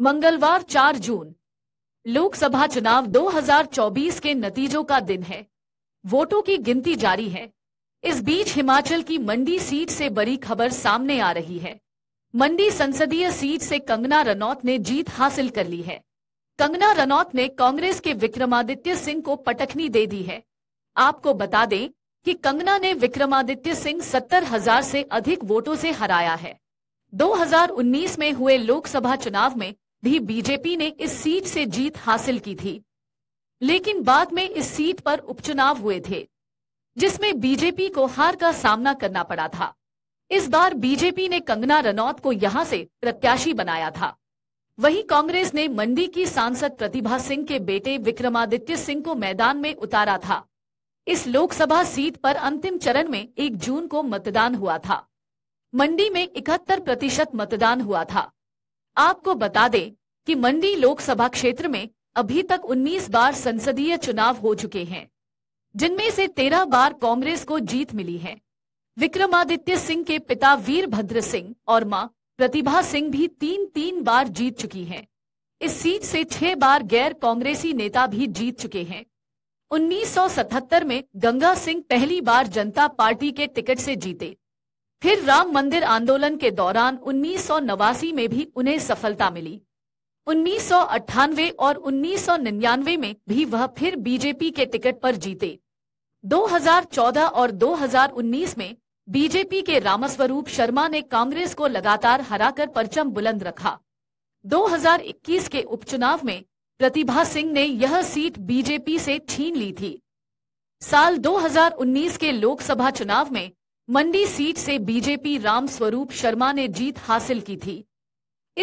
मंगलवार 4 जून लोकसभा चुनाव 2024 के नतीजों का दिन है। वोटों की गिनती जारी है। इस बीच हिमाचल की मंडी सीट से बड़ी खबर सामने आ रही है। मंडी संसदीय सीट से कंगना रनौत ने जीत हासिल कर ली है। कंगना रनौत ने कांग्रेस के विक्रमादित्य सिंह को पटखनी दे दी है। आपको बता दें कि कंगना ने विक्रमादित्य सिंह 70,000 से अधिक वोटों से हराया है। 2019 में हुए लोकसभा चुनाव में भी बीजेपी ने इस सीट से जीत हासिल की थी, लेकिन बाद में इस सीट पर उपचुनाव हुए थे जिसमें बीजेपी को हार का सामना करना पड़ा था। इस बार बीजेपी ने कंगना रनौत को यहां से प्रत्याशी बनाया था। वहीं कांग्रेस ने मंडी की सांसद प्रतिभा सिंह के बेटे विक्रमादित्य सिंह को मैदान में उतारा था। इस लोकसभा सीट पर अंतिम चरण में 1 जून को मतदान हुआ था। मंडी में 71% मतदान हुआ था। आपको बता दें कि मंडी लोकसभा क्षेत्र में अभी तक 19 बार संसदीय चुनाव हो चुके हैं, जिनमें से 13 बार कांग्रेस को जीत मिली है। विक्रमादित्य सिंह के पिता वीरभद्र सिंह और मां प्रतिभा सिंह भी 3-3 बार जीत चुकी हैं। इस सीट से 6 बार गैर कांग्रेसी नेता भी जीत चुके हैं। 1977 में गंगा सिंह पहली बार जनता पार्टी के टिकट से जीते, फिर राम मंदिर आंदोलन के दौरान 1989 में भी उन्हें सफलता मिली। 1998 और 1999 में भी वह फिर बीजेपी के टिकट पर जीते। 2014 और 2019 में बीजेपी के रामस्वरूप शर्मा ने कांग्रेस को लगातार हराकर परचम बुलंद रखा। 2021 के उपचुनाव में प्रतिभा सिंह ने यह सीट बीजेपी से छीन ली थी। साल 2019 के लोकसभा चुनाव में मंडी सीट से बीजेपी रामस्वरूप शर्मा ने जीत हासिल की थी।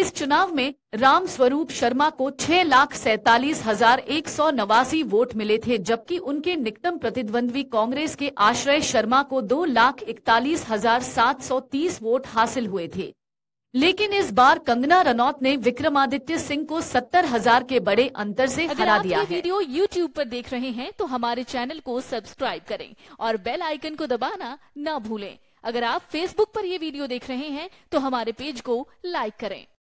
इस चुनाव में रामस्वरूप शर्मा को 6,47,189 वोट मिले थे, जबकि उनके निकटतम प्रतिद्वंद्वी कांग्रेस के आश्रय शर्मा को 2,41,730 वोट हासिल हुए थे। लेकिन इस बार कंगना रनौत ने विक्रमादित्य सिंह को 70,000 के बड़े अंतर से हरा दिया है। अगर आप ये वीडियो YouTube पर देख रहे हैं तो हमारे चैनल को सब्सक्राइब करें और बेल आइकन को दबाना ना भूलें। अगर आप Facebook पर ये वीडियो देख रहे हैं तो हमारे पेज को लाइक करें।